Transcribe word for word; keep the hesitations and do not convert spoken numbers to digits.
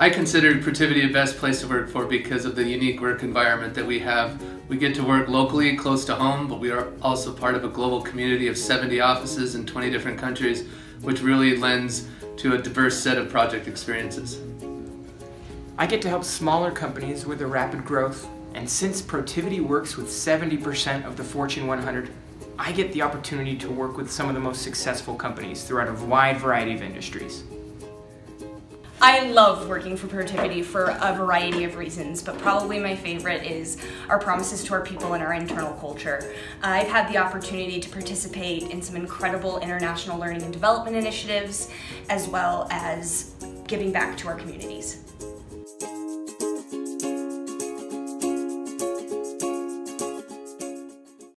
I considered Protiviti a best place to work for because of the unique work environment that we have. We get to work locally, close to home, but we are also part of a global community of seventy offices in twenty different countries, which really lends to a diverse set of project experiences. I get to help smaller companies with their rapid growth, and since Protiviti works with seventy percent of the Fortune one hundred, I get the opportunity to work with some of the most successful companies throughout a wide variety of industries. I love working for Protiviti for a variety of reasons, but probably my favorite is our promises to our people and our internal culture. I've had the opportunity to participate in some incredible international learning and development initiatives, as well as giving back to our communities.